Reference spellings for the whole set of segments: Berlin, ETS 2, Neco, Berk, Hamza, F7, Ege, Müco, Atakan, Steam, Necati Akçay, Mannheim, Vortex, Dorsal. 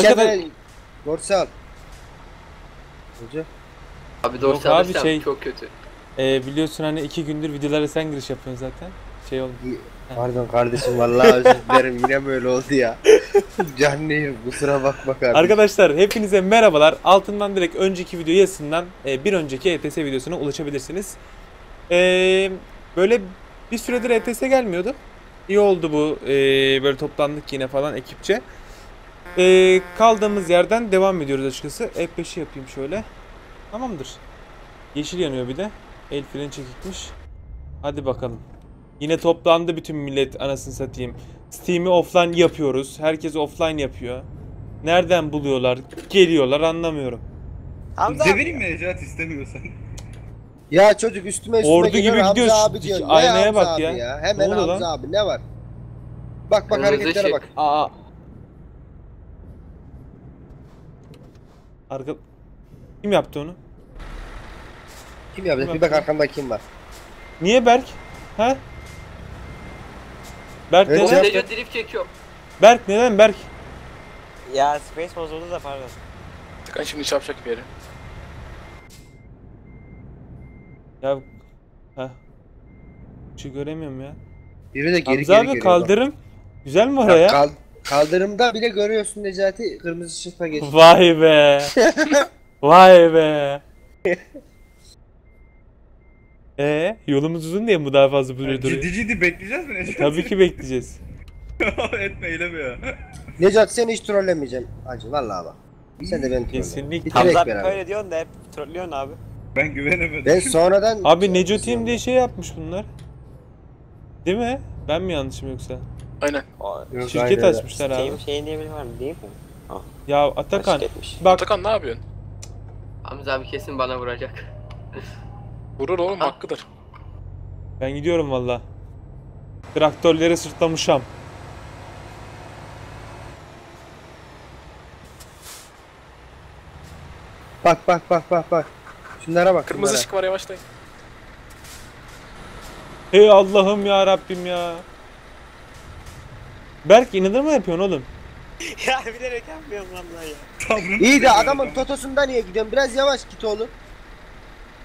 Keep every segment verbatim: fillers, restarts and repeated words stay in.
Arkada... Dorsal. Hoca. Abi Dorsal abi şey, çok kötü. E, biliyorsun hani iki gündür videolara sen giriş yapıyorsun zaten. Şey oldu. Pardon kardeşim vallahi özür dilerim yine böyle oldu ya. Canlıyım kusura bakma kardeşim. Arkadaşlar hepinize merhabalar. Altından direkt önceki video yazısından bir önceki E T S videosuna ulaşabilirsiniz. E, böyle bir süredir E T S gelmiyordu. İyi oldu bu. E, böyle toplandık yine falan ekipçe. Ee, kaldığımız yerden devam ediyoruz açıkçası. F beş'i yapayım şöyle. Tamamdır. Yeşil yanıyor bir de. El freni çekikmiş. Hadi bakalım. Yine toplandı bütün millet anasını satayım. Steam'i offline yapıyoruz. Herkes offline yapıyor. Nereden buluyorlar? Geliyorlar anlamıyorum. Devireyim mi Necat istemiyorsan? Ya çocuk üstüme üstüme ordu gibi gidiyorsun. Aynaya bak ya. ya. Hemen Hamza lan? Abi ne var? Bak bak hareketlere bak. Aa. Arka... Kim yaptı onu? Kim yaptı? Kim bir bak arkamda kim var? Niye Berk? He? Berk evet, neden? Necat drift çekiyor. Berk neden Berk? Ya space bozuldu da pardon. Tıkan şimdi çarpacak bir yere. Ya... Heh. Bir şey göremiyorum ya. Biri de geri Hamza geri abi geliyor kaldırım. Bak. Güzel mi oraya? Ya, kal kaldırımda bile görüyorsun Necati kırmızı ışıkla geçti. Vay be. Vay be. Eee yolumuz uzun diye mi daha fazla buraya duruyor? Ciddi ciddi bekleyeceğiz mi Necati? Tabii ki bekleyeceğiz. Etme eyleme ya. Necati seni hiç trollemeyeceğim acı vallahi bak. Sen de beni trollemeyeceğim. Hamza böyle diyorsun da hep trollüyorsun abi. Ben güvenemedim. Ben sonradan... Abi Necati'yim diye şey yapmış bunlar. Değil mi? Ben mi yanlışım yoksa? Aynen. Yok, şirket aynen açmışlar abi. Şeyim şey diyebilir var mı değil mi? Ah. Ya Atakan. Bak. Atakan ne yapıyorsun? Hamza abi kesin bana vuracak. Vurur oğlum ha. Hakkıdır. Ben gidiyorum valla. Traktörleri sırtlamışam. Bak bak bak bak bak. Şunlara bak. Kırmızı ışık var yavaşlayın. Ey Allah'ım ya Rabbim ya. Berk inanır mı yapıyorsun oğlum? Ya bilerek yapmıyorum vallahi ya. Tabii. İyi de adamın totosunda niye gidiyorsun? Biraz yavaş git oğlum.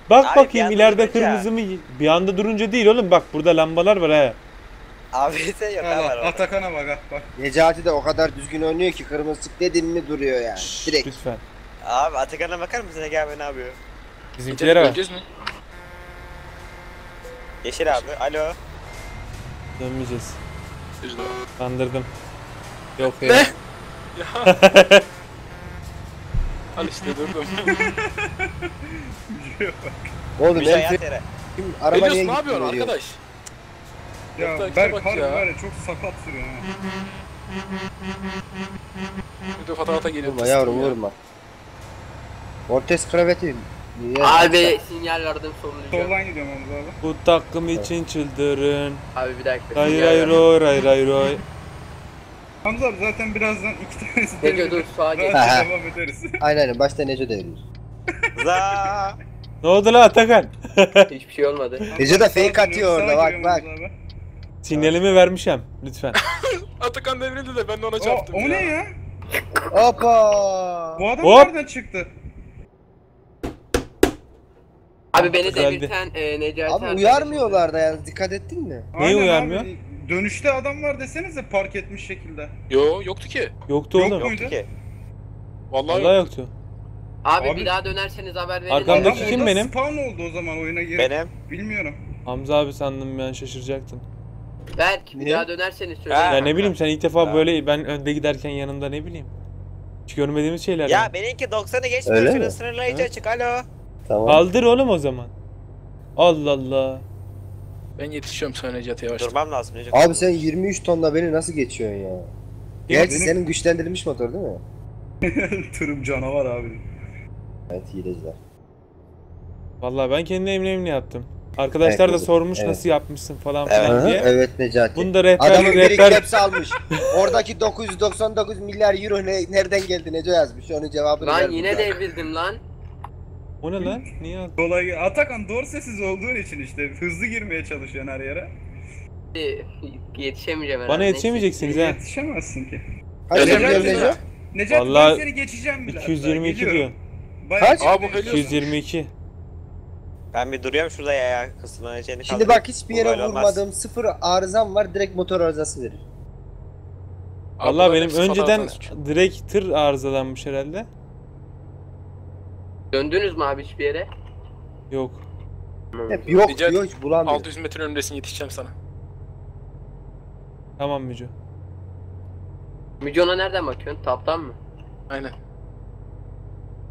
Bak abi, bakayım ileride kırmızı mı? Bir anda durunca değil oğlum bak burada lambalar var he. A B S yok ha, var. Atakan'a bak bak. Necati de o kadar düzgün oynuyor ki kırmızılık dedim mi duruyor yani. Şşş, direkt. Lütfen. Abi Atakan'a bakar mısın Ege abi ne yapıyor? Bizimkilere bak. Yeşil abi alo. Dönmeyeceğiz. Kandırdım. Yok ya. Ne? Ya. Al işte durdum. Oğlum ben kim araba niye ne yapıyorsun arkadaş? Ya Berk harbi var ya çok sakat sürüyor ha. Bir de fotoğrafa geliyor. Vurma yavrum vurma. Vortex kraveti. Abi sinyal verdim sonuncu. Soldan gidiyorum abi. Bu takım için çıldırın. Abi bir dakika. Hayır hayır hayır hayır hayır hayır. Hamza abi zaten birazdan iki tanesi devrilir. Neco dur sağa geç. Devam ederiz. Aynen aynen başta Neco devrilir. Zaa. Ne oldu lan Atakan? Hiçbir şey olmadı. Neco da fake atıyor orada bak bak. Sinyalimi vermişem lütfen. Atakan devrildi de ben de ona çarptım. O ne ya? Hoppa. Bu adam nereden çıktı? Abi beni devirten e, Necati abi uyarmıyorlar da yani dikkat ettin mi? Neyi uyarmıyor? Abi, dönüşte adam var desenize park etmiş şekilde. Yo yoktu ki. Yoktu oğlum. Yok yoktu ki. Vallahi, Vallahi yoktu. yoktu. Abi, abi bir daha dönerseniz haber verin. Arkamdaki kim benim? Spawn oldu o zaman oyuna girip. Benim. Bilmiyorum. Hamza abi sandım ben şaşıracaktın. Belki bir ne? daha dönerseniz söyleyin. Ya ne bileyim sen ilk defa ha. böyle ben önde giderken yanımda ne bileyim. Hiç görmediğimiz şeyler. Ya yani. Benimki doksanı geçmiyor şunu sınırlayıcı açık alo. Tamam. Kaldır oğlum o zaman. Allah Allah. Ben yetişiyorum sana Necati yavaş. Durmam lazım Necati. Abi sen yirmi üç tonla beni nasıl geçiyorsun ya? ya Gerçi benim... senin güçlendirilmiş motor değil mi? Tırım canavar abi. Evet hileciler. Vallahi ben kendi emniyemini yaptım. Arkadaşlar evet, da sormuş evet. Nasıl yapmışsın falan evet. filan diye. Evet Necati. Bunu da rehber adamın rehber... hepsi almış. Oradaki dokuz yüz doksan dokuz milyar euro ne, nereden geldi Neco yazmış onun cevabını. Lan yine devrildim lan. O ne lan? Niye? Kolay. Atakan doğru sessiz olduğun için işte hızlı girmeye çalışıyorsun her yere. Yetişemeyeceğim herhalde. Bana yetişemeyeceksiniz ha. Yetişemezsin ki. Hadi Necati vallahi ben seni geçeceğim bile. iki yüz yirmi iki diyor. Kaç? Aa, bu iki yüz yirmi iki. Ben bir duruyorum şurada ya kısmına. Şimdi kaldırayım. Bak hiçbir yere olmaz. Vurmadım. Sıfır arızam var. Direkt motor arızası verir. Allah benim önceden direkt tır arızalanmış herhalde. Döndünüz mü abi hiçbir yere? Yok. Hep yok Necati, diyor hiç bulamıyorum. altı yüz metre önündesin, yetişeceğim sana. Tamam Müco. Müco ona nereden bakıyorsun? Taptan mı? Aynen.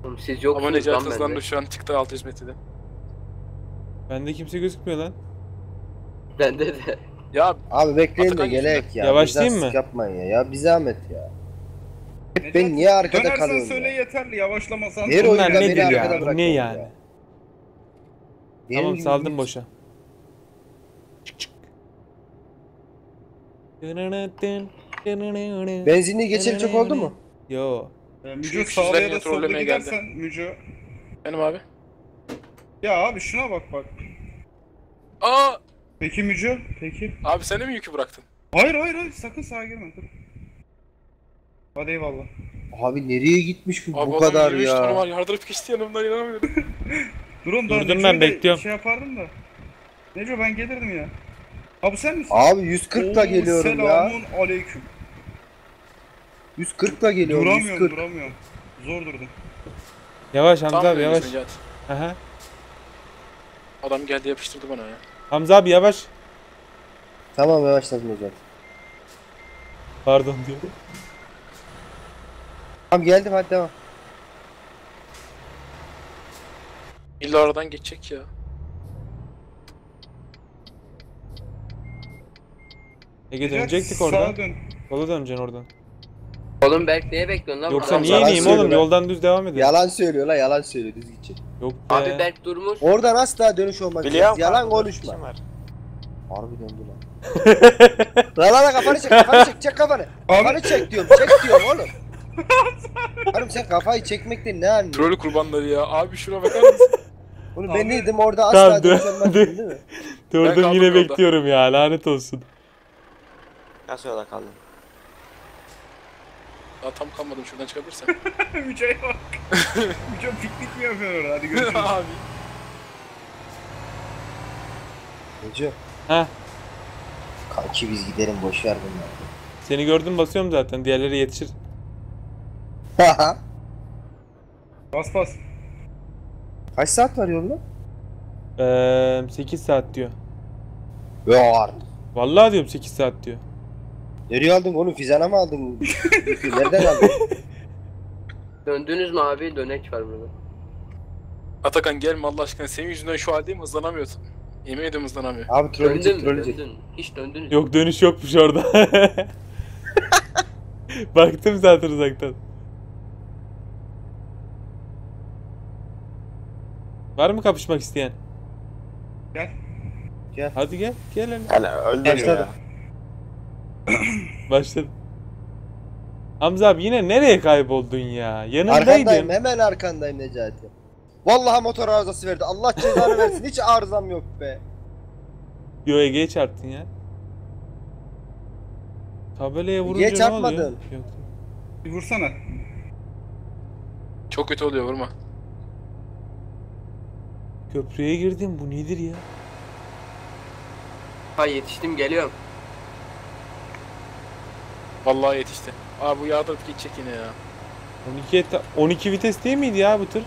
Oğlum siz yok. Ama Necati hızlandı şu an, çıktı altı yüz metrede. Bende kimse gözükmüyor lan. Bende de. Ya abi bekleyin Atakan de gelek ya. Yavaşlayayım mı? Yapmayın ya. Ya bir zahmet ya. Necati, ben niye arkada kalıyorum? Dönersen söyle ya? Yeterli. Yavaşlamasan. Her oyunda ne beni arkada bırakıyor. Ne yani? Ya. Tamam gibi saldım gibi. Boşa. Çık çık. Benzinliği geçeli çok oldu mu? Yo. Ee, Müco sağda ya da solda gidersen Müco. Benim abi. Ya abi şuna bak bak. Aa. Peki Müco, peki. Abi sen de mi yükü bıraktın? Hayır hayır hayır, sakın sağa girme. Dur. Hadi eyvallah. Abi nereye gitmiş bu, abi, bu kadar ya? Abi adam yardırıp geçti yanımdan, inanamıyorum. Durun da Necio'yu ben bekliyorum. Şey yapardım da. Necio ben gelirdim ya. Abi sen misin? Abi yüz kırkla geliyorum selamun ya. Selamun aleyküm. yüz kırkla geliyorum. Duramıyorum, yüz kırk. Duramıyorum. Zor durdum. Yavaş Hamza tam abi yavaş. Aha. Adam geldi yapıştırdı bana ya. Hamza abi yavaş. Tamam yavaşladım hocam. Pardon diyor. Tamam geldim hadi devam. İlla oradan geçecek ya. Ege dönecektik oradan. Dön. Kola döneceksin oradan. Oğlum Berk neye bekliyorsun lan? Yoksa niye ineyim oğlum, yoldan düz devam ediyor. Yalan söylüyor lan, yalan söylüyor, düz gidecek. Yok be. Abi Berk durmuş. Oradan asla dönüş olmaz. Yalan konuşma. Harbi döndü lan. Lan lan kafanı çek, kafanı çek, çek kafanı. Kafanı çek diyorum, çek diyorum oğlum. Oğlum sen kafayı çekmekten ne anlıyorsun? Troll kurbanları ya, abi şuna bakar mısın? Oğlum ben neydim orada, asla dönüş olmaz değil mi? Dördüm yine bekliyorum ya, lanet olsun. Nasıl yola kaldım? Daha tam kalmadım, şuradan çıkabilirsen. Müco'ya bak. Müco piknik mi yapıyor orada? Hadi görüşürüz. Abi. Müco. Heh. Kanki biz gidelim, boşver bunları. Seni gördüm basıyorum zaten, diğerleri yetişir. Haha. Bas bas. Kaç saat var yolda? Eee sekiz saat diyor. Yok artık. Vallahi diyorum sekiz saat diyor. Nereye aldın oğlum? Fizana mı aldın? Nereden aldın? Döndünüz mü abi? Dönek var burada. Atakan gelme Allah aşkına. Senin yüzünden şu haldeyim, hızlanamıyorsun. Yemin ediyorum hızlanamıyorum. Abi trolleyecek, trolleyecek. Döndün. Hiç döndünüz. Yok dönüş yokmuş orada. Baktım zaten uzaktan. Var mı kapışmak isteyen? Gel. Gel. Hadi gel. Gel hele. Hele öldürüyor ya. Başladım. Hamza abi yine nereye kayboldun ya? Yanındaydın. Arkandayım, hemen arkandayım Necati. Vallahi motor arızası verdi. Allah cezanı versin. Hiç arızam yok be. Yo Ege'ye çarptın ya. Tabelaya vurunca Ege'ye çarpmadın. Ne oluyor? Yok. Bir vursana. Çok kötü oluyor, vurma. Köprüye girdim, bu nedir ya? Ha yetiştim, geliyorum. Vallahi yetişti. Abi bu yağdırıp gidecek yine ya. on iki vites değil miydi ya bu tır?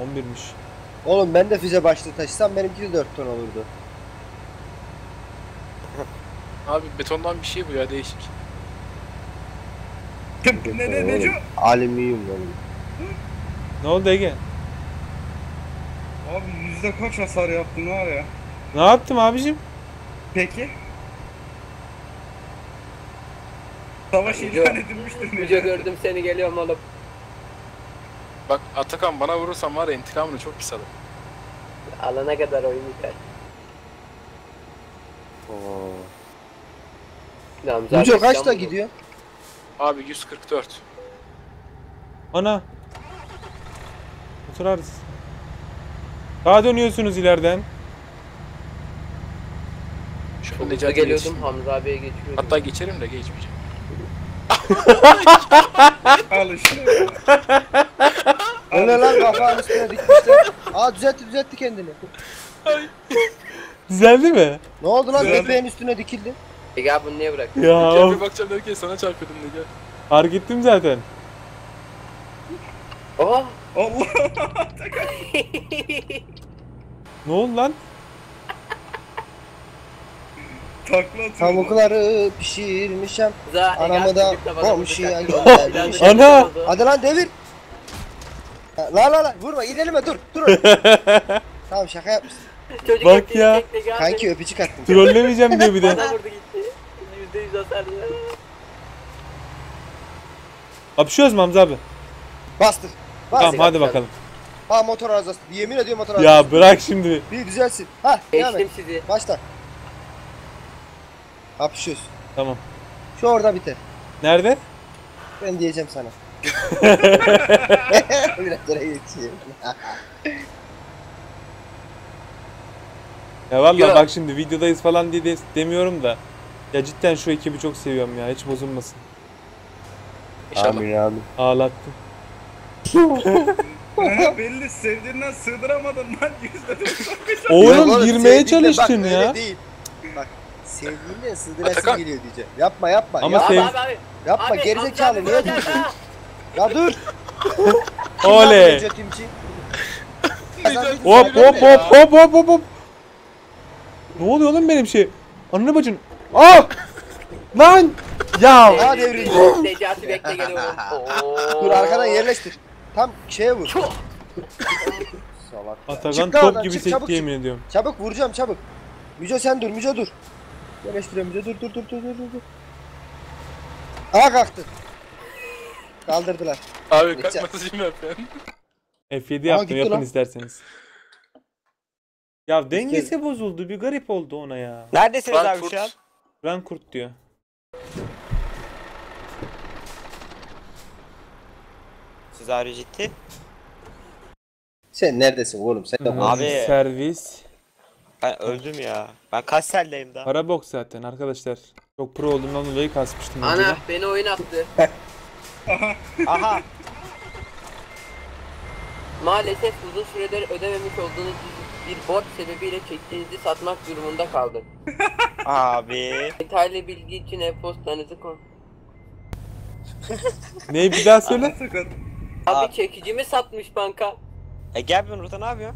on birmiş. Oğlum ben de füze başlığı taşısam benimki de dört ton olurdu. Abi betondan bir şey bu ya, değişik. Ne ne ne? Alüminyum oğlum. Ne oldu Ege? Abi yüzde kaç hasar yaptın var ya? Ne yaptım abicim? Peki. Savaş ilan edilmiştir. Müce gördüm seni, geliyorum oğlum. Bak Atakan bana vurursan var ya, intikamını çok pis alır. Alana kadar oyun biter. Ooo. Müce kaçta gidiyor? Abi yüz kırk dört. Ana. Oturarız. Daha dönüyorsunuz ileriden. Çok hızlı geliyordum, Hamza abiye geçiyordum. Hatta geçerim de geçmeyeceğim. Al işte. O ne lan, kafanın üstüne dikmişler. Aa düzeltti düzeltti kendini. Düzeldi mi? Ne oldu lan, bebeğin üstüne dikildi. Ege abi bunu niye bıraktın? Ege bir bakacağım derken sana çarpıyordum Ege. Fark ettim zaten. Aa! Allah! Ne oldu lan? Tavukları pişirmişim. Anamı da komşuya göndermişim. Ana! Hadi lan devir! La la la vurma, gidelim, dur dur. Tamam şaka yapmışsın. Çocuk bak ya. Kanki öpücük attım. Trollemeyeceğim diyor bir de. Bana vurdu gitti. yüzde yüz hasarlı. Apışıyoruz mu Hamza abi? Bastır. Bastır. Tamam hadi bakalım. Ha motor arızası. Yemin ediyorum motor arızası. Ya bırak şimdi. Bir düzelsin. Ha devam et. Başla. Apışıyoruz. Tamam. Şu orada biter. Nerede? Ben diyeceğim sana. Biraz oraya geçeyim. Ya valla bak şimdi videodayız falan diye de demiyorum da. Ya cidden şu ekibi çok seviyorum ya, hiç bozulmasın. Amin abi. Ağlattım. Belli sevdiğinden sığdıramadın lan, yüzde doksan beş. Oğlum girmeye çalıştın ya. Bak, değil. Bak sevdiğinle sığdırasın geliyor diyeceğim. Yapma yapma. Ama sev... Yapma, yapma gerizekalı niye diyorsun? Ya dur. Oley. Hop hop hop hop hop hop. Ne oluyor oğlum benim şey? Ananı bacın. Ah! Lan! Ya! Daha devrildi. Necati bekle gel oğlum. Dur arkadan yerleştir. Tam şeye vur. Salak. Atakan top gibi sekti yemin ediyorum. Çabuk vuracağım çabuk. Müco sen dur, Müco dur. Yerleştir Müco dur dur dur dur dur. Aha kalktı. Kaldırdılar. Abi kalkmasın yapayım. F yedi yaptım, yapın isterseniz. Ya dengesi bozuldu, bir garip oldu ona ya. Neredesiniz abi şu an? Frankfurt diyor. Siz abi ciddi. Sen neredesin oğlum? Sen de abi servis. Ben öldüm ya. Ben Kassel'deyim daha. Para bok zaten arkadaşlar. Çok pro olduğumdan dolayı kasmıştım. Ana önceden. Beni oyun attı. Aha. Maalesef uzun süredir ödememiş olduğunuz bir borç sebebiyle çektiğinizi satmak durumunda kaldım. Abi. Detaylı bilgi için e-postanızı kon. Neyi bir daha söyle? Abi, abi çekicimi satmış banka. E gel ben orada ne yapıyor?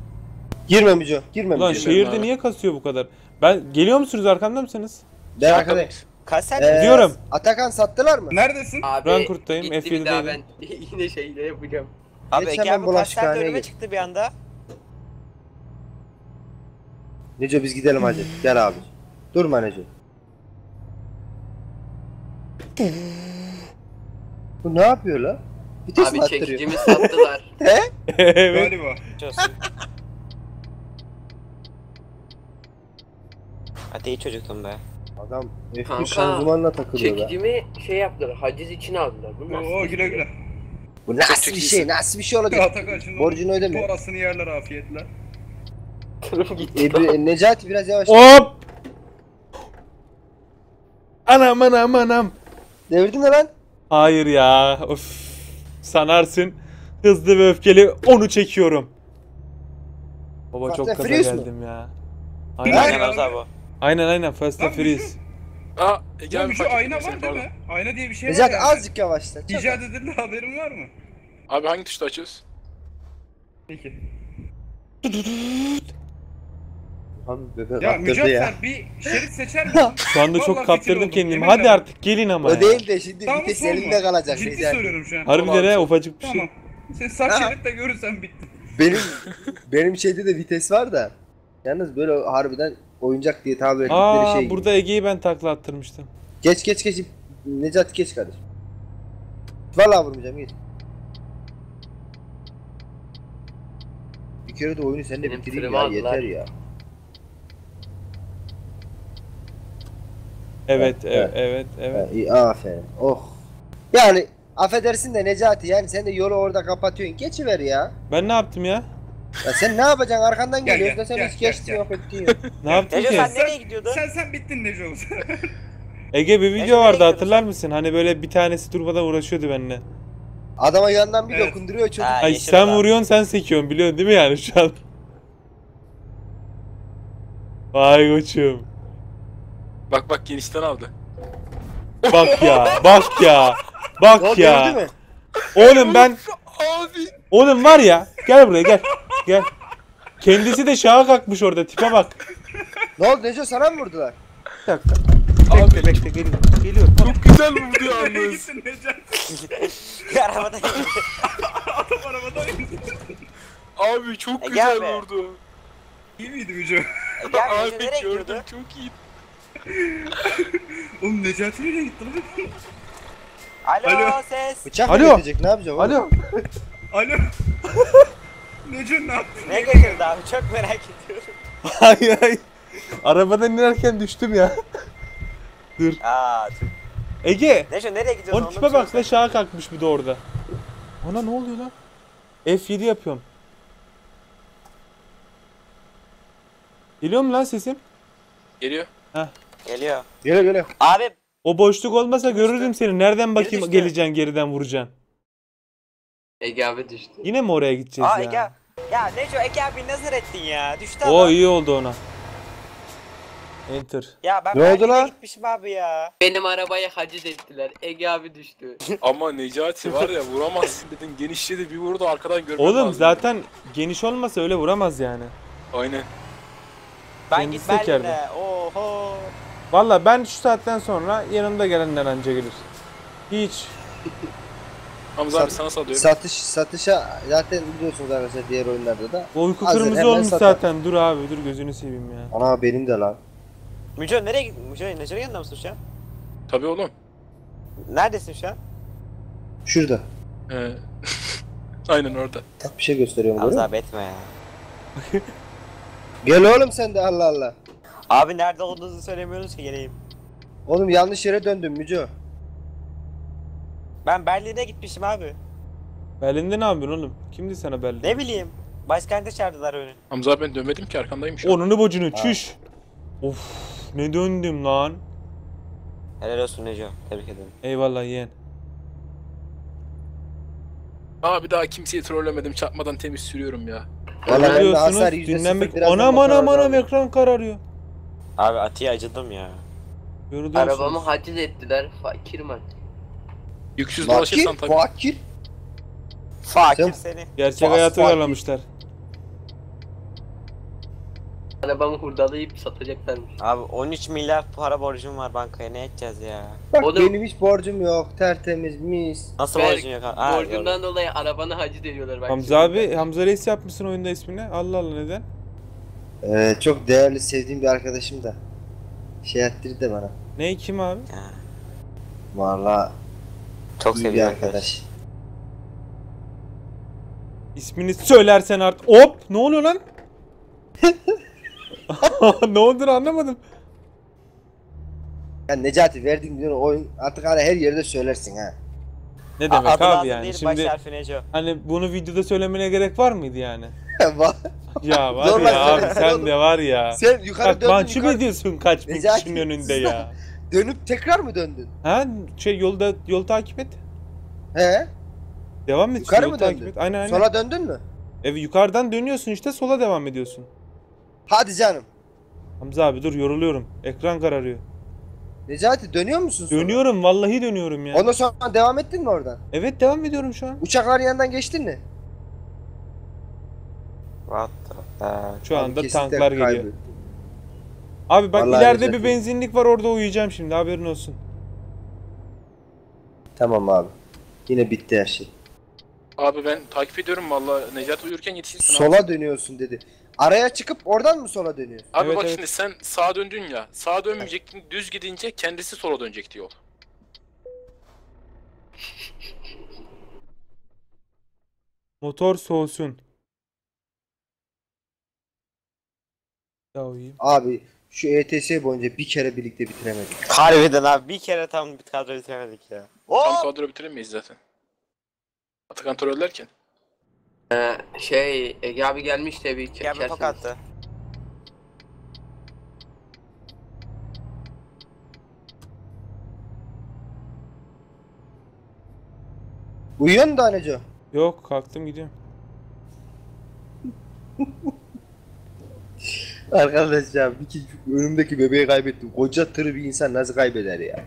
Girme Müco, girme Müco. Lan şehirde niye kasıyor bu kadar? Ben geliyor musunuz, arkamda mısınız? Ben arkadayım. Kassel ee, diyorum. Atakan sattılar mı? Neredesin? Frankfurt'tayım, F yedi'deyim. Ben yine şeyle yapacağım. Abi Ege bu Kassel önüme çıktı bir anda. Neco biz gidelim hadi. Gel abi. Durma Neco. Bu ne yapıyor la? Vites abi çekicimi sattılar. He? Evet. Galiba. Hadi iyi çocuktum be. Adam F üç şanzımanla takılıyor. Çekicimi şey yaptılar, haciz için aldılar. Oo güle güle. Bu nasıl bir şey, nasıl bir şey olacak? Borcunu ödemiyor. Orasını yerler afiyetle. Ebi, Necati biraz yavaş. Hop! Anam anam anam. Devirdin mi lan? Hayır ya. Of. Sanarsın. Hızlı ve öfkeli onu çekiyorum. Baba Fast çok kaza geldim mu? Ya. Aynen aynen abi. Aynen aynen Fast and Furious. Aa, Ege bir şu ayna var değil mi? Ayna diye bir şey Necati var. Necati azıcık yavaşla. İcat edildi, haberin var mı? Abi hangi tuşla açıyoruz? Peki. Abi, ya Mücahitler bir şerit seçer mi? Şu anda çok kaptırdım kendimi. Hadi artık gelin ama o ya. Değil de şimdi tamam, vites elinde kalacak. Ciddi Necati. Söylüyorum şu an. Harbiden he ufacık bir tamam. Şey. Sen sağ şeritte görürsen bitti. Benim benim şeyde de vites var da. Yalnız böyle harbiden oyuncak diye tabir ettikleri şey gibi. Burada Ege'yi ben takla attırmıştım. Geç geç geç. Necati geç kardeşim. Vallahi vurmayacağım geç. Bir kere de oyunu seninle bitireyim ya, yeter ya. Evet, evet, evet, evet. evet. Aferin, oh. Yani affedersin de Necati, yani sen de yolu orada kapatıyorsun, geçiver ya. Ben ne yaptım ya? Ya sen ne yapacaksın? Arkandan gel, geliyoruz da sen hiç geçtin yok ettiğin. Ne yaptın Neco, ki? Sen nereye gidiyordun? Sen sen bittin Neco. Ege bir video Neco vardı hatırlar sen? mısın? Hani böyle bir tanesi durmadan uğraşıyordu benimle. Adama yandan bir evet. dokunduruyor çocuk. Ha, Ay sen adam. vuruyorsun sen sekiyorsun biliyorsun değil mi yani şu an? Vay koçum. Bak bak genişten aldı. Bak ya bak ya bak ya. Oğlum ben abi. Oğlum var ya gel buraya gel gel. Kendisi de şaha kalkmış orada tipe bak. Ne oldu Neco sana mı vurdular? Bir dakika. Abi bekle bekle geliyor. Geliyor. Çok güzel vurdu yalnız. Arabada gitti. Adam arabada gitti. Abi çok güzel e, vurdu. İyi miydi Müco? E, abi gördüm çok iyi. Oğlum Necati nereye gitti lan? Alo, Alo ses. Bıçak Alo. mı gidecek ne yapacağım? Alo. Alo. Alo. Necun ne yaptın? Ne getirdi abi çok merak ediyorum. Ay ay. Arabadan inerken düştüm ya. Dur. Aa, dur. Ege. Necun nereye gidiyorsun? Onun tipe bak lan şaha kalkmış bir de orada. Ona ne oluyor lan? F yedi yapıyorum. Geliyor mu lan sesim? Geliyor. Heh. Geliyor. Geliyor geliyor. Abi. O boşluk olmasa düştü. Görürdüm seni. Nereden bakayım geleceksin geriden vuracaksın. Ege abi düştü. Yine mi oraya gideceğiz Aa, ya? Ege... Ya Neco Ege abi nazar ettin ya. Düştü adam. O iyi oldu ona. Enter. Ya ben Berlin'e gitmişim abi ya. Benim arabaya haciz ettiler. Ege abi düştü. Ama Necati var ya vuramazsın dedin. Genişledi bir vurdu arkadan görmem Oğlum lazım. zaten geniş olmasa öyle vuramaz yani. Aynen. Ben git Berlin'e. Oho. Valla ben şu saatten sonra yanımda gelenler anca gelir. Hiç. Hamza abi sana salıyorum. Satış, satışa zaten biliyorsunuz arkadaşlar diğer oyunlarda da. Uyku hazır, kırmızı olmuş satar. zaten. Dur abi dur gözünü seveyim ya. Ana benim de lan. Müco nereye gittin? Müco Necer'in yanında mısın şu an? Tabii oğlum. Neredesin şu an? Şurada. Ee, aynen orada. Tak bir şey gösteriyorum. Hamza abi etme ya. Gel oğlum sen de Allah Allah. Abi nerede olduğunuzu söylemiyorsunuz ki geleyim. Oğlum yanlış yere döndüm Müco. Ben Berlin'e gitmişim abi. Berlin'de ne yapıyorsun oğlum? Kimdi sana Berlin? Ne bileyim. Başkente çağırdılar öyle. Hamza abi ben dönmedim ki arkandayım şu an. Onunu bocunu çüş. Of ne döndüm lan. Helal olsun Neco. Tebrik ederim. Eyvallah yeğen. Abi daha kimseyi trollemedim. Çarpmadan temiz sürüyorum ya. Valla ben de hasar yüzde sıfır. Anam anam anam ekran kararıyor. Abi Ati'ye acıdım ya. Görüyorsunuz. Arabamı haciz ettiler. Fakir mi? Yüksüz dolaşırsan tabii. Fakir? Fakir seni. Gerçek hayatı uyarlamışlar. Arabamı hurdalayıp satacaklarmış. Abi on üç milyar para borcum var bankaya. Ne edeceğiz ya? Bak Oğlum, benim hiç borcum yok. Tertemiz mis. Nasıl Berk, borcun yok? Aa, borcundan gördüm. dolayı arabanı haciz ediyorlar. Bak Hamza abi, Hamza Reis yapmışsın oyunda ismini. Allah Allah neden? Ee, çok değerli sevdiğim bir arkadaşım da şey ettirdi bana. Ne kim abi? Valla çok sevdiğim arkadaş. arkadaş. İsmini söylersen artık. Hop ne oluyor lan? Ne olduğunu anlamadım. Ya Necati verdiğin diyor oyun artık hani her yerde söylersin ha. Ne demek Adın abi yani değil, şimdi hani bunu videoda söylemene gerek var mıydı yani? Ya var ya abi sen de var ya. Sen yukarı döndün. Mahcup ediyorsun kaç bin kişinin önünde ya. Dönüp tekrar mı döndün? Ha şey yolda yol takip et. He. Devam et. Yukarı mı döndün? Aynen aynen. Sola döndün mü? Evet yukarıdan dönüyorsun işte sola devam ediyorsun. Hadi canım. Hamza abi dur yoruluyorum. Ekran kararıyor. Necati dönüyor musun sonra? Dönüyorum vallahi dönüyorum ya. Ondan sonra devam ettin mi oradan? Evet devam ediyorum şu an. Uçaklar yanından geçtin mi? What the fuck? Şu anda tanklar geliyor. Kaybettim. Abi bak vallahi ileride bir benzinlik var orada uyuyacağım şimdi haberin olsun. Tamam abi. Yine bitti her şey. Abi ben takip ediyorum vallahi Necati uyurken yetişirsin. Sola abi. dönüyorsun dedi. Araya çıkıp oradan mı sola dönüyorsun? Abi evet, bak evet. şimdi sen sağa döndün ya. Sağa dönmeyecektin evet. düz gidince kendisi sola dönecekti yol. Motor soğusun. Abi şu E T S boyunca bir kere birlikte bitiremedik. Harbiden abi bir kere tam kadro bitiremedik ya. Tam kadro bitiremeyiz zaten. Atakan trollerken. Ee, şey Ege abi gelmiş de bir çekersiniz. Ege abi tokattı. Uyuyor mu Daneci? Yok, kalktım gidiyorum. Arkadaşlar önümdeki bebeği kaybettim. Koca tır bir insan nasıl kaybeder ya?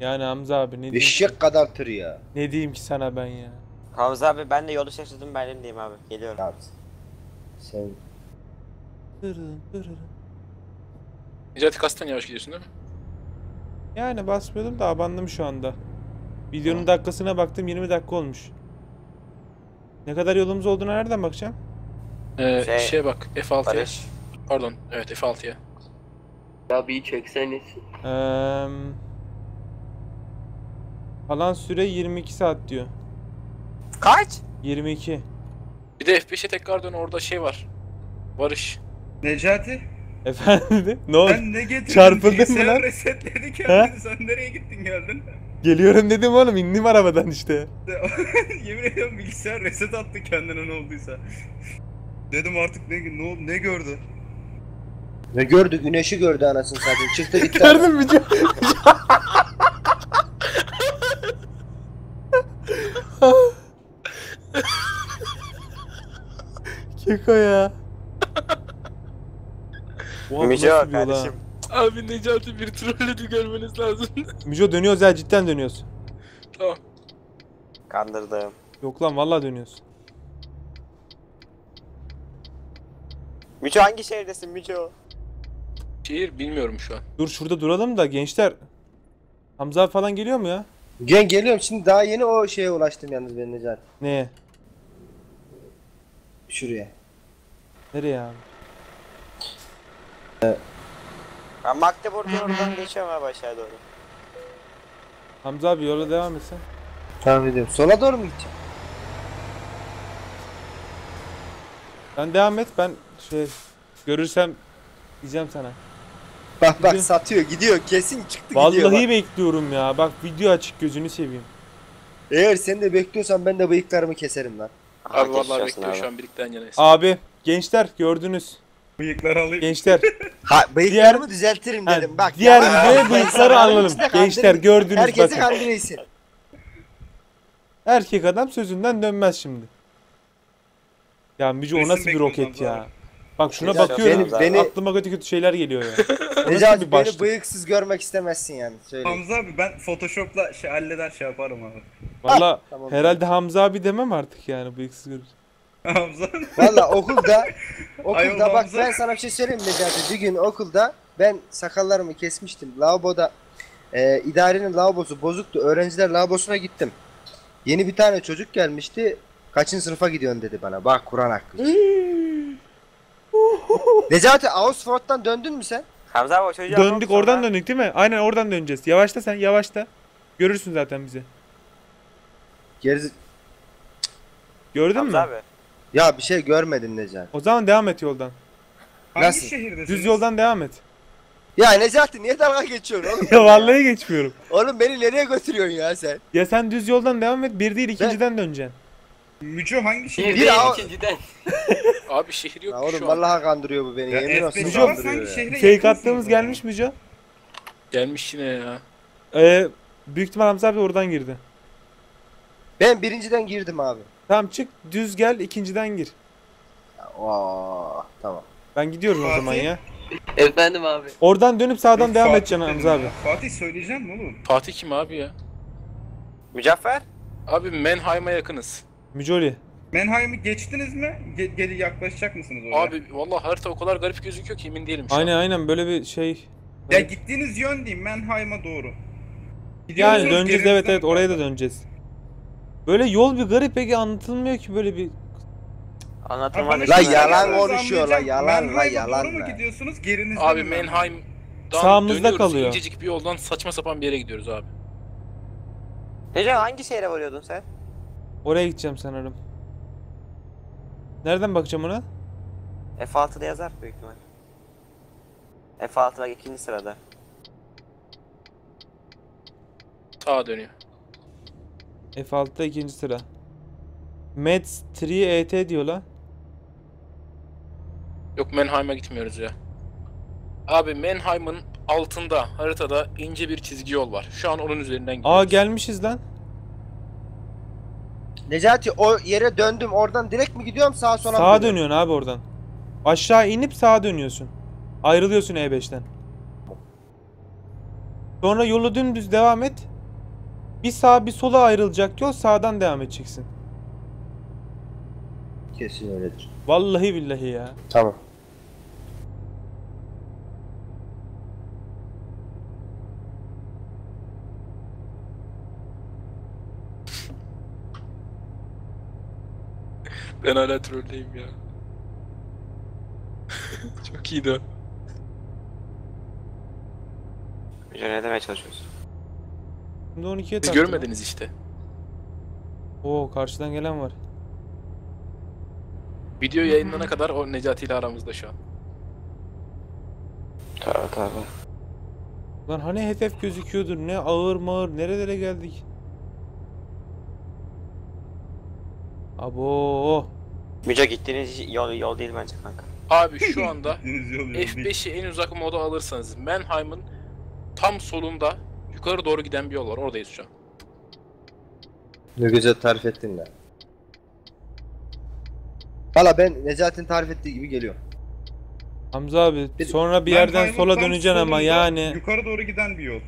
Yani Hamza abi ne diyeyim? Eşek kadar tır ya. Ne diyeyim ki sana ben ya? Hamza abi ben de yolu şaşırdım, Berlin diyeyim abi. Geliyorum. Abi. Sen... Tırırın tırırın. Necati kastan yavaş gidiyorsun değil mi? Yani basmıyordum da abandım şu anda. Videonun ha. dakikasına baktım, yirmi dakika olmuş. Ne kadar yolumuz olduğuna nereden bakacağım? Eee şey, şeye bak F altıya. Pardon, evet F altıya. Ya bir çekseniz. Eee Falan süre yirmi iki saat diyor. Kaç? yirmi iki. Bir de F beşe tekrar dön, orada şey var. Barış. Necati? Efendim? Ne oldu? Sen ne getirdin? Çarpıldın mı lan? Resetledin kendini. Sen nereye gittin geldin? Geliyorum dedim oğlum, indim arabadan işte. Yemin ediyorum bilgisayar reset attı kendine, ne olduysa. Dedim artık ne ne, ne gördü? Ne gördü? Güneşi gördü anasını satayım. Çıktı gitti. Gördün mü? Kiko ya. Müco kardeşim. Abi Necati bir trolledi, görmeniz lazım. Müco dönüyoruz ya, cidden dönüyoruz. Tamam. Kandırdım. Yok lan vallahi dönüyoruz. Müco hangi şehirdesin Müco? Şehir bilmiyorum şu an. Dur şurada duralım da gençler. Hamza falan geliyor mu ya? Gel geliyorum şimdi, daha yeni o şeye ulaştım yalnız ben Necati. Neye? Şuraya. Nereye abi? Evet. Ben Magdeburg'dan oradan geçiyorum abi aşağı doğru. Hamza abi yola devam etsen. Tamam ediyorum. Sola doğru mu gideceğim? Sen devam et, ben şey görürsem diyeceğim sana. Bak bak gidiyor. Satıyor gidiyor, kesin çıktı. Vallahi gidiyor. Vallahi bekliyorum ya, bak video açık, gözünü seveyim. Eğer sen de bekliyorsan ben de bıyıklarımı keserim lan. Abi, abi vallahi bekliyor abi. Şu an birlikten yanayız. Abi gençler gördünüz. Bıyıkları alayım. Gençler. Ha, bıyıklarımı diğer, düzeltirim dedim. Ha, bak. Diğer videoya bıyıkları alalım. Gençler gördünüz. Herkesi kandırıyorsun. Erkek adam sözünden dönmez şimdi. Ya Müco o nasıl bir roket ya. Abi. Bak şuna Necati, bakıyorum beni, beni... aklıma kötü kötü şeyler geliyor ya. Necati beni bıyıksız görmek istemezsin yani. Söyleyeyim. Hamza abi ben Photoshop'la şey halleder şey yaparım abi. Valla tamam, herhalde tamam. Hamza abi demem artık yani bıyıksız görürüz. Hamza abi. Valla okulda, okulda Ayol, bak Hamza. Ben sana bir şey söyleyeyim Necati. Bir gün okulda ben sakallarımı kesmiştim. Lavaboda e, idarenin lavabosu bozuktu. Öğrenciler lavabosuna gittim. Yeni bir tane çocuk gelmişti. Kaçın sınıfa gidiyorsun dedi bana. Bak Kur'an hakkı. Necati Ağustos'tan döndün mü sen? Hamza abi o çocuğa döndük, oradan sonra... döndük değil mi? Aynen oradan döneceğiz. Yavaşla sen, yavaşla. Görürsün zaten bizi. Geriz... Gördün Hamza mü? Abi. Ya bir şey görmedim Necati. O zaman devam et yoldan. Hangi nasıl? Şehirdesiniz? Düz yoldan devam et. Ya Necati niye dalga geçiyorsun oğlum? Ya vallahi geçmiyorum. Oğlum beni nereye götürüyorsun ya sen? Ya sen düz yoldan devam et, bir değil ikinciden ben... döneceksin. Müco hangi şehir? Bir av... ikinciden. Abi şehir yok ya oğlum, şu an. Oğlum vallahi kandırıyor bu beni. Ya yemin olsun kandırıyor ya. Fake attığımız gelmiş Müco. Gelmiş yine ya. Ee, büyük ihtimal Hamza abi oradan girdi. Ben birinciden girdim abi. Tamam çık düz gel, ikinciden gir. Ooo tamam. Ben gidiyorum Fatih. O zaman ya. Efendim abi. Oradan dönüp sağdan Fatih devam edeceksin Hamza abi. Ya. Fatih söyleyeceğim mi oğlum? Fatih kim abi ya? Mücaffer? Abi Mannheim'a yakınız. Mücoli. Mannheim'i geçtiniz mi? Ge geri yaklaşacak mısınız oraya? Abi vallahi harita o kadar garip gözüküyor ki emin değilim şu aynen an. Aynen böyle bir şey. Ya gittiğiniz yön diyeyim, Mannheim'a doğru. Gidiyoruz yani döneceğiz, evet evet oraya da döneceğiz. Böyle yol bir garip, peki anlatılmıyor ki böyle bir. Anlatılmadı. La yalan konuşuyor la yalan la yalan. Doğru mu gidiyorsunuz? Gerinizden. Abi Mannheim'dan dönüyoruz, incecik bir yoldan saçma sapan bir yere gidiyoruz abi. Necati hangi şehre varıyordun sen? Oraya gideceğim sanırım. Nereden bakacağım ona? F altıda yazar büyük ihtimal. F altıda ikinci sırada. Sağa dönüyor. F altıda ikinci sıra. Meds üç E T diyor lan. Yok, Mannheim'a gitmiyoruz ya. Abi Mannheim'ın altında haritada ince bir çizgi yol var. Şu an onun üzerinden gidiyoruz. Aa, gelmişiz lan. Necati, o yere döndüm. Oradan direkt mi gidiyorum, sağa sola mı? Sağa dönüyorsun abi oradan. Aşağı inip sağa dönüyorsun. Ayrılıyorsun E beşten. Sonra yolu dümdüz devam et. Bir sağa bir sola ayrılacak yol, sağdan devam edeceksin. Kesin öyledir. Vallahi billahi ya. Tamam. Ben hala trolldeyim ya. Çok iyiydi o. Mücadele etmeye çalışıyoruz. Şimdi on ikiye taktım. Görmediniz ha işte. Oo, karşıdan gelen var. Video yayınlanana kadar o Necati ile aramızda şu an. Tabii tabii. Lan hani hedef gözüküyordur, ne ağır mağır, nerelere geldik? Abo. Müco, gittiğiniz yol yol değil bence kanka. Abi şu anda F beşi en uzak moda alırsanız Mannheim'ın tam solunda yukarı doğru giden bir yol var, oradayız şu an. Ne güzel tarif ettin lan. Valla ben Necati'nin tarif ettiği gibi geliyor. Hamza abi bir, sonra bir yerden sola döneceksin ama yani. Yukarı doğru giden bir yol.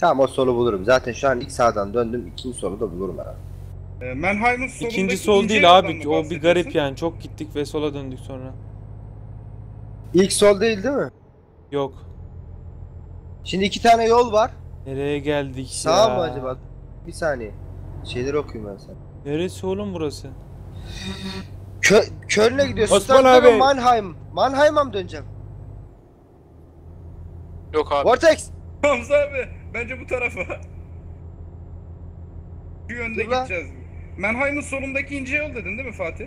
Tamam, o solu bulurum. Zaten şu an ilk sağdan döndüm, ikinci solu da bulurum herhalde. Mannheim'ın solundaki ikinci sol değil abi, o bir garip yani, çok gittik ve sola döndük sonra. İlk sol değil değil mi? Yok. Şimdi iki tane yol var. Nereye geldik sağ ya? Sağ mı acaba? Bir saniye. Şeyleri okuyayım ben sana. Neresi oğlum burası? Kö Köln'e gidiyorsun. Osman Mannheim. Mannheim'a mı döneceğim? Yok abi. Vortex! Hamza abi, bence bu tarafa. Şu yönde Dula gideceğiz. Mannheim'ın solundaki ince yol dedin değil mi Fatih?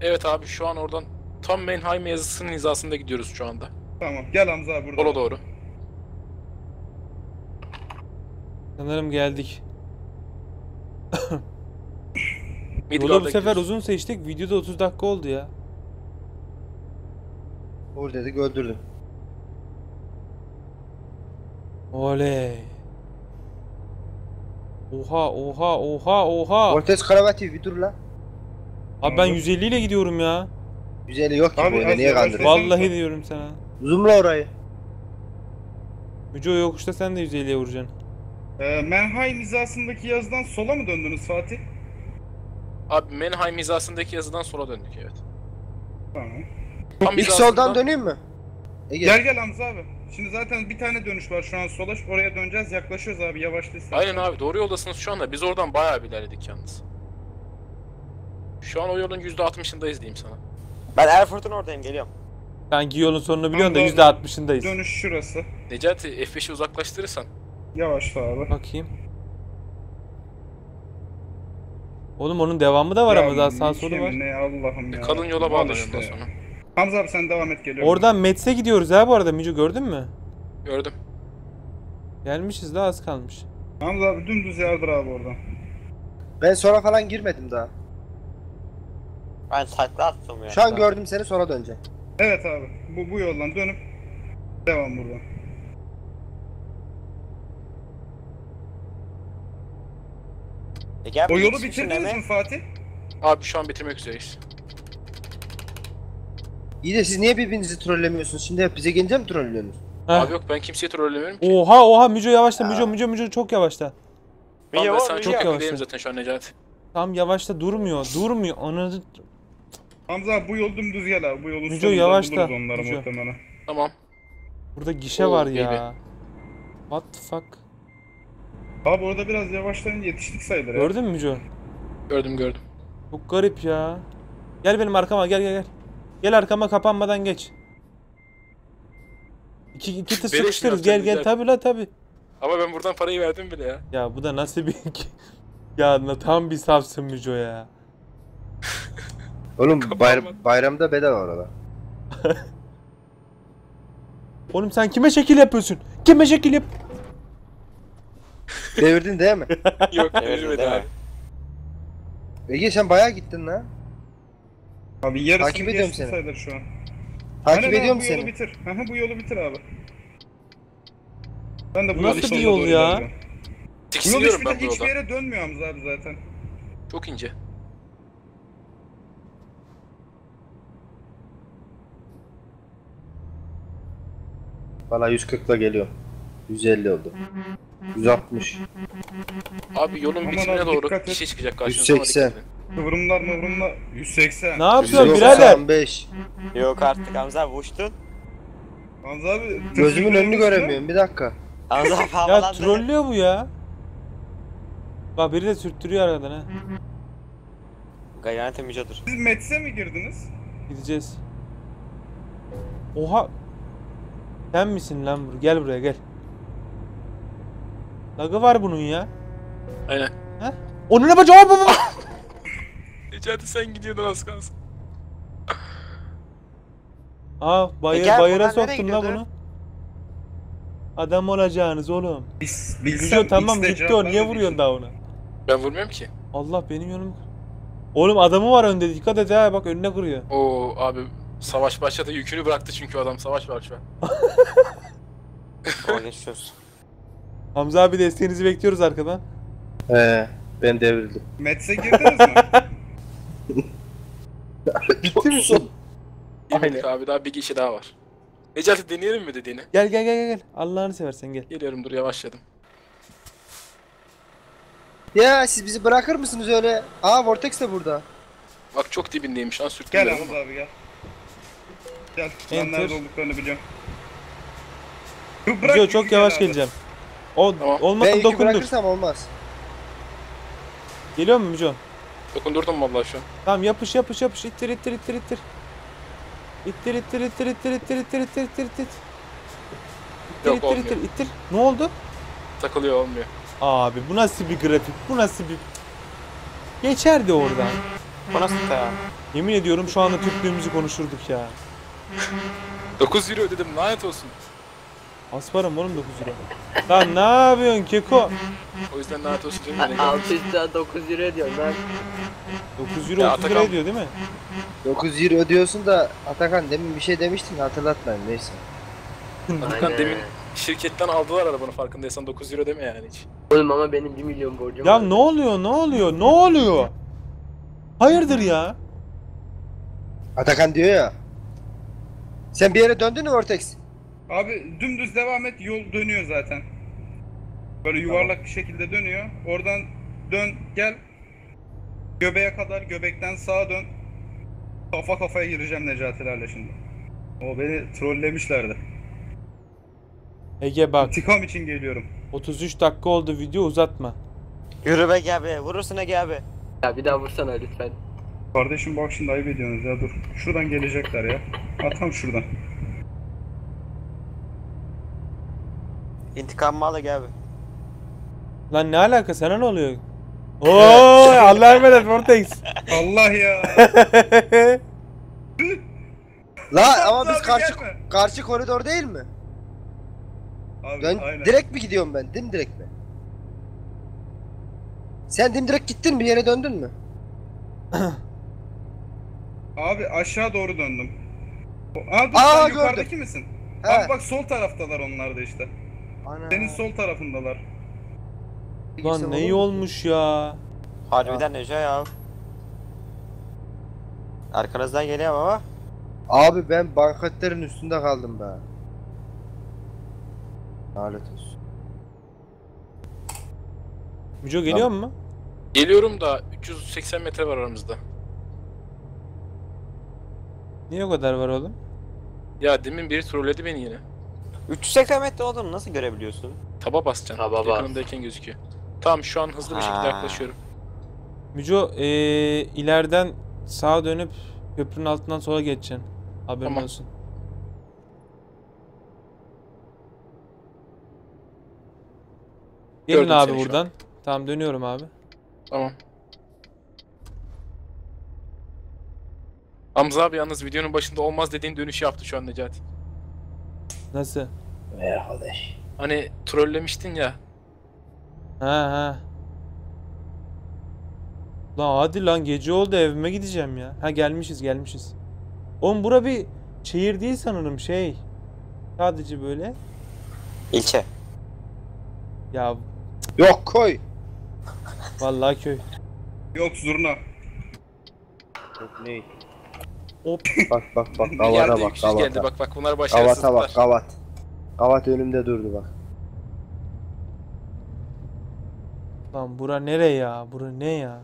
Evet abi, şu an oradan tam Mannheim yazısının hizasında gidiyoruz şu anda. Tamam, gel Hamza abi burada. Sola doğru. Sanırım geldik. Yolu bu sefer uzun seçtik, videoda otuz dakika oldu ya. Orada dedik, öldürdüm. Oley. Oha oha oha oha. Vortex Karavati, bir dur la. Abi ben yüz elli ile gidiyorum ya. yüz elli yok ki bu oyunda, niye kandırıyorsun? Vallahi diyorum sana. Zoomla orayı. Müco, yokuşta sen de yüz elliye vuracaksın. Ee, Mannheim hizasındaki yazıdan sola mı döndünüz Fatih? Abi Mannheim hizasındaki yazıdan sola döndük, evet. Tamam. Tam İlk hizasından... soldan döneyim mi? Ege. Gel gel Hamza abi. Şimdi zaten bir tane dönüş var şu an sola, oraya döneceğiz, yaklaşıyoruz abi, yavaşlıysa. Aynen abi, doğru yoldasınız şu anda, biz oradan bayağı bir ilerledik yalnız. Şu an o yolun yüzde altmışındayız diyeyim sana. Ben Erfurt'un oradayım, geliyorum. Sanki yolun sonunu biliyorsun Hamza da yüzde altmışındayız. Dönüş şurası. Necati, F beşi uzaklaştırırsan. Yavaşla abi. Bakayım. Oğlum onun devamı da var ya, ama daha sağ solu var. Ne Allah'ım ya. Kalın yola bağlanıyor ondan sonra. Hamza abi sen devam et, geliyorum. Oradan Mets'e gidiyoruz ha bu arada, Müco gördün mü? Gördüm. Gelmişiz, daha az kalmış. Hamza abi dümdüz yardır abi oradan. Ben sonra falan girmedim daha. Ben takla attım ya. Şu an gördüm seni, sonra döneceğim. Evet abi, bu, bu yoldan dönüp devam buradan. E o yolu bitirdiniz mi Fatih? Abi şu an bitirmek üzereyiz. İyi de siz niye birbirinizi trollemiyorsunuz? Şimdi hep bize gelince mi trollüyorsunuz? Abi yok, ben kimseyi trollemiyorum ki. Oha oha, Müco yavaşla, Müco Müco Müco çok yavaşla. Tamam, ben sana çok yakındayım zaten şu an Necati. Tam yavaşla, durmuyor durmuyor ananı. Hamza bu yol dümdüz gel abi, bu yolu Müco yavaşla. Tamam. Burada gişe Oo, var baby. ya. What the fuck? Abi orada biraz yavaşlayınca yetiştik sayılır. Gördün mü Müco? Gördüm gördüm. Çok garip ya. Gel benim arkama, gel gel gel. Gel arkama, kapanmadan geç. İki, iki tır sıkıştırırız, gel gel, gel. Tabi la tabi. Ama ben buradan parayı verdim bile ya. Ya bu da nasıl bir... ya tam bir safsın Müco ya. Oğlum bayr bayramda bedava orada. Oğlum sen kime şekil yapıyorsun? Kime şekil yap... Devirdin değil mi? Yok, devirmedi abi. Ege sen bayağı gittin lan. Abi yarısı takip ediyorum seni. Sayılır şu an. Takip yani ediyorum seni. Bu yolu bitir. Aha, bu yolu bitir abi. Ben de bu nasıl bir yol ya? Bu yol hiç bitir, hiçbir yere dönmüyor Hamza abi zaten. Çok ince. Valla yüz kırkla geliyor. yüz elli oldu. yüz altmış. Abi yolun bitimine doğru bir şey çıkacak karşınıza. yüz seksen. Kıvrımlar mıvrımlar. yüz seksen. Ne yapıyorsun birader? Yok artık Hamza abi boştun. Hamza abi gözümün önünü göremiyorum bir dakika. Hamza abi havalandı. Ya trollüyor bu ya. Bak biri de sürttürüyor aradan ha. Gayrante Müco'dur. Siz Mets'e mi girdiniz? Gideceğiz. Oha. Sen misin lan bur? Gel buraya gel. Lagı var bunun ya. Aynen. He? Onu ne bacağı bu? Necati sen gidiyordun az kalsın. Aa bayır, e bayıra soktum la bunu. Adam olacağınız oğlum. Biz, Müco tamam gitti o niye vuruyorsun daha ona? Ben vurmuyorum ki. Allah benim yanım. Oğlum adamı var önde dikkat et ha bak önüne kırıyor. Oo abi. Savaş başladı yükünü bıraktı çünkü adam savaş var şu an. Hamza abi desteğinizi bekliyoruz arkadan. Ee, ben devrildim. Mets'e girdiniz mi? Bitti mi son? Evet abi daha bir kişi daha var. Necati deneyelim mi dediğini? Gel gel gel gel. Allah'ını seversen gel. Geliyorum dur yavaşladım. Ya siz bizi bırakır mısınız öyle? Aa Vortex de burada. Bak çok dibindeymiş lan sürtünüyor. Gel Hamza abi gel. Gel, ben nerede olduklarını biliyorum. Müco çok yavaş geleceğim. O, tamam. Olmasın dokundur. Ben bırakırsam olmaz. Geliyor mu Müco? Dokundurdum vallahi şu an. Tamam yapış yapış yapış ittir ittir ittir ittir. İttir ittir ittir ittir ittir ittir ittir ittir ittir. Yok, ittir olmuyor. ittir ittir. Ne oldu? Takılıyor olmuyor. Abi bu nasıl bir grafik? Bu nasıl bir... Geçerdi oradan. Bu nasıl ya? Yemin ediyorum şu anda Türklüğümüzü konuşurduk ya. dokuz euro dedim lanet olsun. Asparım oğlum dokuz euro. Lan ne yapıyorsun keko? O yüzden lanet olsun canım beni. altı yüzden dokuz euro diyor lan. dokuz euro ya, otuz Atakan... euro diyor değil mi? dokuz euro diyorsun da Atakan demin bir şey demiştin hatırlatmayın neyse. Atakan aynen. Demin şirketten aldılar arabanı farkındaysan dokuz euro deme yani hiç. Oğlum ama benim bir milyon borcum ya var. Ya ne oluyor ne oluyor ne oluyor? Hayırdır ya? Atakan diyor ya. Sen bir yere döndün mü Vortex? Abi dümdüz devam et yol dönüyor zaten. Böyle yuvarlak tamam. Bir şekilde dönüyor. Oradan dön gel. Göbeğe kadar göbekten sağa dön. Kafa kafaya gireceğim Necatilerle şimdi. O beni trollemişlerdi. Ege bak. İntikam için geliyorum. otuz üç dakika oldu video uzatma. Yürü be gel be vurursun Ege abi. Ya bir daha vursana lütfen. Kardeşim bak şimdi ayıp ediyorsunuz ya dur. Şuradan gelecekler ya. Atam şuradan. İntikamımı al gel abi. Lan ne alaka sana ne oluyor? Ooo Allah'a emanet Vortex. Allah ya. La ama biz karşı karşı koridor değil mi? Abi, ben aynen. Direkt mi gidiyorum ben? Dimdirek mi? Sen dimdirek gittin bir yere döndün mü? Abi aşağı doğru döndüm. Abi sen yukarıdaki gördüm. Misin? He. Abi bak sol taraftalar onlar da işte. Ana. Senin sol tarafındalar. Lan ne iyi olmuş ya. Harbiden Neca ya. Arkanızdan geliyor ama. Abi ben banketlerin üstünde kaldım be. Lanet olsun. Müco geliyor mu? Geliyorum da üç yüz seksen metre var aramızda. Niye o kadar var oğlum? Ya demin biri trolledi beni yine. üç yüz seksen metre olduğunu nasıl görebiliyorsun? Taba basacaksın. Taba bas. Yakınımdayken gözüküyor. Tamam şu an hızlı bir şekilde Aa. yaklaşıyorum. Müco ee, ileriden sağa dönüp köprünün altından sola geçeceksin. Haberin tamam. olsun. Gelin gördüm abi buradan. Tamam dönüyorum abi. Tamam. Hamza abi yalnız videonun başında olmaz dediğin dönüşü yaptı şu an Necati. Nasıl? Merhaba. Hani trollemiştin ya. Ha ha. Lan hadi lan, gece oldu, evime gideceğim ya. Ha gelmişiz gelmişiz. Oğlum bura bir şehir değil sanırım, şey. Sadece böyle. İlçe. Ya. Yok koy. Vallahi köy. Yok zurna. Yok ney? Hop. Bak bak bak, kavata bak, kavata. Geldi bak bak, bunlar başarısızlar. Kavata bak, kavat. Kavat önümde durdu bak. Lan bura nere ya? Bura ne ya?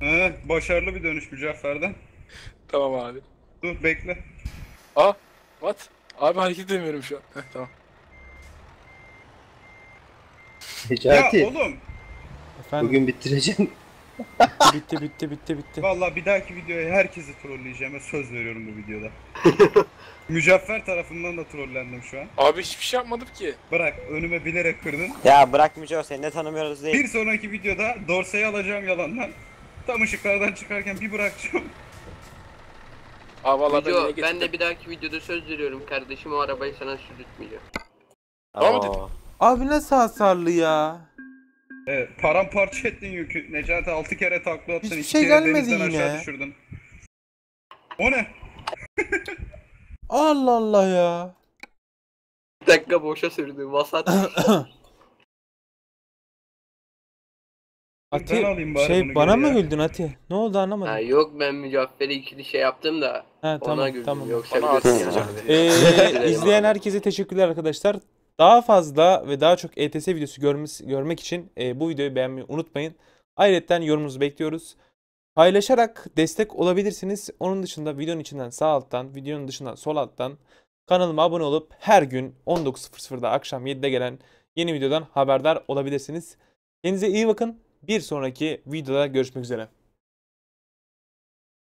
He, başarılı bir dönüş Mücaffer'den. Tamam abi. Dur bekle. Aa, what? Abi hareket edemiyorum şu an. Heh, tamam. Necati. Ya oğlum. Efendim? Bugün bitireceğim. bitti bitti bitti bitti. Vallahi bir dahaki videoya herkesi trolleyeceğime söz veriyorum bu videoda. Mücaffer tarafından da trollendim şu an. Abi hiçbir şey yapmadım ki. Bırak, önüme bilerek kırdın. Ya bırak Müco, seni de tanımıyoruz değil. Bir sonraki videoda Dorsa'yı alacağım yalandan. Tam ışıklardan çıkarken bir bırakacağım. Aa, Müco, ben de bir dahaki videoda söz veriyorum kardeşim, o arabayı sana sürdürtmeyeceğim. Tamam dedim. Abi nasıl hasarlı ya? Evet, paramparça ettin yükü. Necati altı kere takla attın, hiçbir iki şey kere denizden yine aşağı düşürdün. O ne? Allah Allah ya. Bir dakika boşa sürdü, vasat. Ati, şey bana mı ya güldün Ati? Ne oldu anlamadım. Ha, yok ben Mücaffer'e ikili şey yaptım da ha, tamam, ona güldüm. Tamam. Yoksa ona ee, izleyen herkese teşekkürler arkadaşlar. Daha fazla ve daha çok E T S videosu görmesi, görmek için e, bu videoyu beğenmeyi unutmayın. Ayrıca yorumunuzu bekliyoruz. Paylaşarak destek olabilirsiniz. Onun dışında videonun içinden sağ alttan, videonun dışından sol alttan kanalıma abone olup her gün on dokuz sıfır sıfırda akşam yedide gelen yeni videodan haberdar olabilirsiniz. Kendinize iyi bakın. Bir sonraki videoda görüşmek üzere.